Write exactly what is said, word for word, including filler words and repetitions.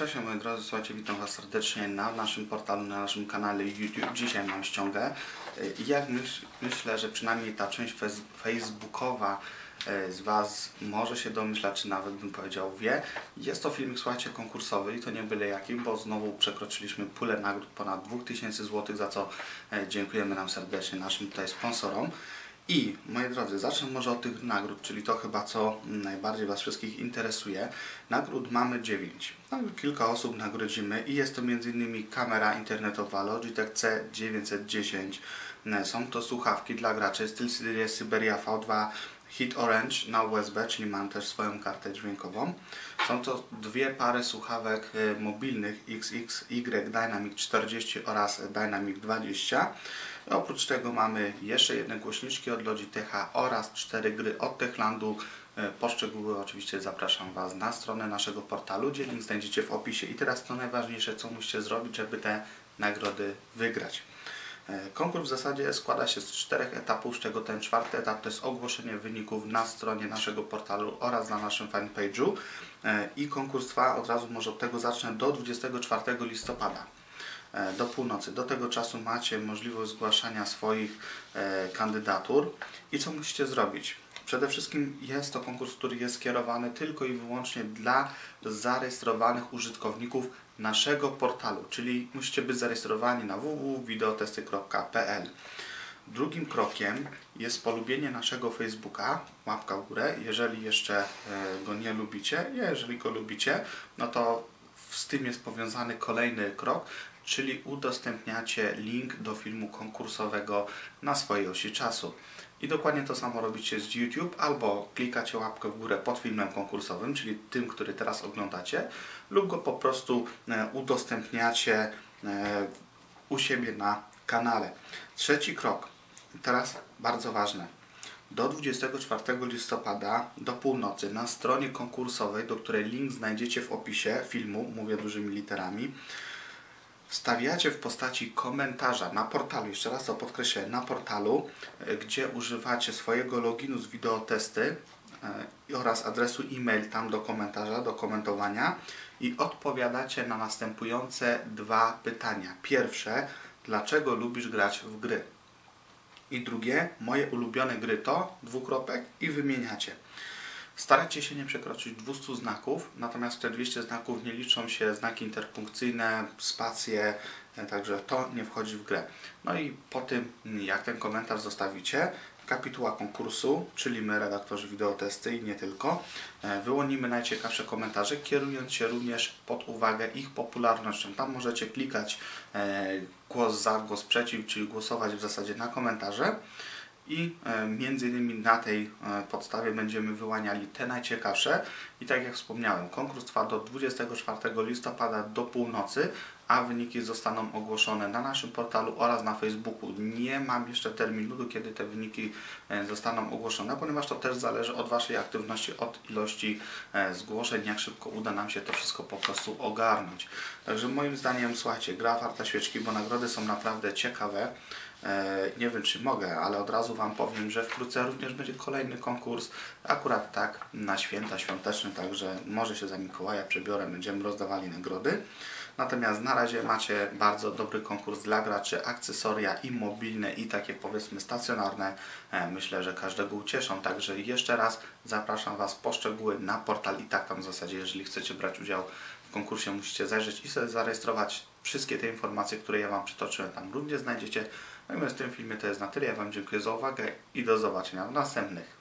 Cześć moi drodzy, słuchajcie, witam Was serdecznie na naszym portalu, na naszym kanale YouTube. Dzisiaj mam ściągę. Ja myśl, myślę, że przynajmniej ta część fez, facebookowa z Was może się domyślać, czy nawet bym powiedział wie. Jest to filmik, słuchajcie, konkursowy i to nie byle jaki, bo znowu przekroczyliśmy pulę nagród ponad dwa tysiące złotych, za co dziękujemy nam serdecznie naszym tutaj sponsorom. I moi drodzy, zacznę może od tych nagród, czyli to chyba co najbardziej Was wszystkich interesuje. Nagród mamy dziewięć. Kilka osób nagrodzimy i jest to między innymi kamera internetowa Logitech C dziewięćset dziesięć. Są to słuchawki dla graczy SteelSeries Siberia V dwa Heat Orange na U S B, czyli mam też swoją kartę dźwiękową. Są to dwie pary słuchawek mobilnych X X Y Dynamic czterdzieści oraz Dynamic dwadzieścia. Oprócz tego mamy jeszcze jedne głośniczki od Logitecha oraz cztery gry od Techlandu. Po szczegóły oczywiście zapraszam Was na stronę naszego portalu, gdzie link znajdziecie w opisie. I teraz to najważniejsze, co musicie zrobić, żeby te nagrody wygrać. Konkurs w zasadzie składa się z czterech etapów, z czego ten czwarty etap to jest ogłoszenie wyników na stronie naszego portalu oraz na naszym fanpage'u. I konkurs trwa, od razu może od tego zacznę, do dwudziestego czwartego listopada. Do północy. Do tego czasu macie możliwość zgłaszania swoich e, kandydatur. I co musicie zrobić? Przede wszystkim jest to konkurs, który jest skierowany tylko i wyłącznie dla zarejestrowanych użytkowników naszego portalu, czyli musicie być zarejestrowani na w w w kropka videotesty kropka p l. Drugim krokiem jest polubienie naszego Facebooka, łapka w górę, jeżeli jeszcze e, go nie lubicie, jeżeli go lubicie, no to z tym jest powiązany kolejny krok, czyli udostępniacie link do filmu konkursowego na swojej osi czasu. I dokładnie to samo robicie z YouTube, albo klikacie łapkę w górę pod filmem konkursowym, czyli tym, który teraz oglądacie, lub go po prostu udostępniacie u siebie na kanale. Trzeci krok, teraz bardzo ważne. Do dwudziestego czwartego listopada do północy na stronie konkursowej, do której link znajdziecie w opisie filmu, mówię dużymi literami, stawiacie w postaci komentarza na portalu, jeszcze raz to podkreślę, na portalu, gdzie używacie swojego loginu z wideotesty oraz adresu e-mail tam do komentarza, do komentowania i odpowiadacie na następujące dwa pytania. Pierwsze, dlaczego lubisz grać w gry? I drugie, moje ulubione gry to, dwukropek, i wymieniacie. Staracie się nie przekroczyć dwieście znaków, natomiast te dwieście znaków nie liczą się znaki interpunkcyjne, spacje, także to nie wchodzi w grę. No i po tym, jak ten komentarz zostawicie, kapituła konkursu, czyli my, redaktorzy wideotesty i nie tylko, wyłonimy najciekawsze komentarze, kierując się również pod uwagę ich popularnością. Tam możecie klikać głos za, głos przeciw, czyli głosować w zasadzie na komentarze i między innymi na tej podstawie będziemy wyłaniali te najciekawsze. I tak jak wspomniałem, konkurs trwa do dwudziestego czwartego listopada do północy, a wyniki zostaną ogłoszone na naszym portalu oraz na Facebooku. Nie mam jeszcze terminu, do kiedy te wyniki zostaną ogłoszone, ponieważ to też zależy od Waszej aktywności, od ilości zgłoszeń, jak szybko uda nam się to wszystko po prostu ogarnąć. Także moim zdaniem, słuchajcie, gra warta świeczki, bo nagrody są naprawdę ciekawe. Nie wiem, czy mogę, ale od razu Wam powiem, że wkrótce również będzie kolejny konkurs, akurat tak na święta świąteczne, także może się za Mikołaja przebiorę, będziemy rozdawali nagrody. Natomiast na razie macie bardzo dobry konkurs dla graczy, akcesoria i mobilne, i takie, powiedzmy, stacjonarne. Myślę, że każdego ucieszą, także jeszcze raz zapraszam Was po szczegóły na portal i tak tam w zasadzie, jeżeli chcecie brać udział w konkursie, musicie zajrzeć i sobie zarejestrować. Wszystkie te informacje, które ja Wam przytoczyłem, tam również znajdziecie. Natomiast w tym filmie to jest na tyle. Ja Wam dziękuję za uwagę i do zobaczenia w następnych.